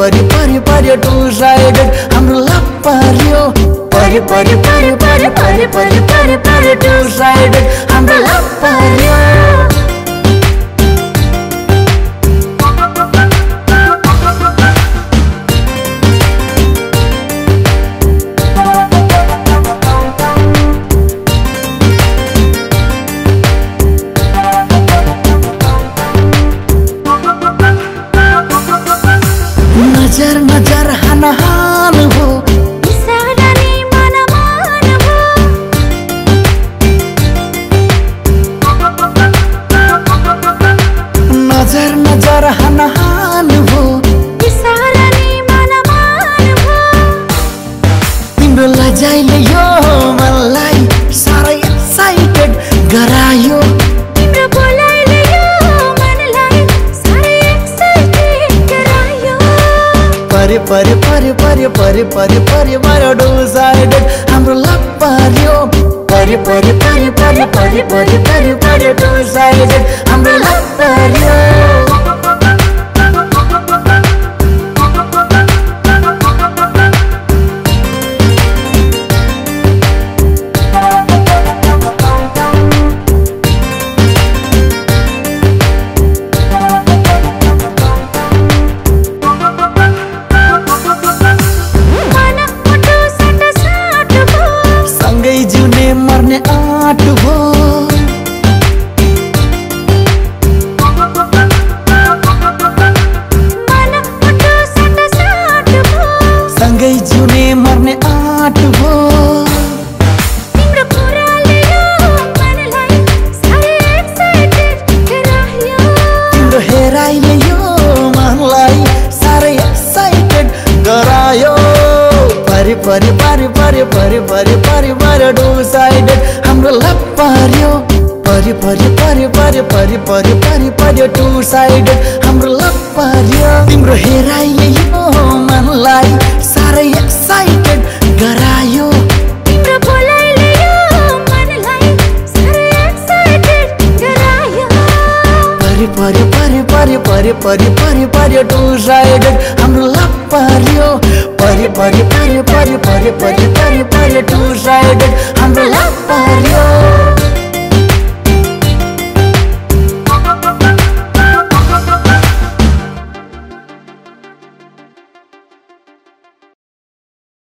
pari pari pari tuzae gad hamro lap pario pari pari pari pari pari pari pari pari tuzae gad hamro lap pario नजर हनहान हो इशाराले मन मान हो नजर नजर हनहान हो इशाराले मन मान हो तिम्रो लजाइले यो मलाई सारै एक्साइटेड गरायो तिम्रो बोलाइले यो मनलाई सारै एक्साइटेड गरायो pari pari pari pari pari pari pari maro dosade hamro lap pario pari pari pari pari pari pari pari pari dosade hamro lap pario सँगै जिउने मर्ने आँट हो तिम्रो कुराले यो मनलाई साह्रै एक्साइटेड गरायो तिम्रो हेराइले यो मनलाई साह्रै एक्साइटेड गरायो परि परि परि परि परि परि परि परि डोसाइड हाम्रो लभ पार्यो परि परि परि परि परि परि परि परि टु साइड हाम्रो लभ पार्यो तिम्रो हेराइले यो मनलाई साह्रै एक्साइटेड गरायो तिम्रो बोलाइले यो मनलाई साह्रै एक्साइटेड गरायो परि परि परि परि परि परि परि परि टु साइड हाम्रो लभ पार्यो परि परि परि परि परि परि परि परि टु साइड हाम्रो लभ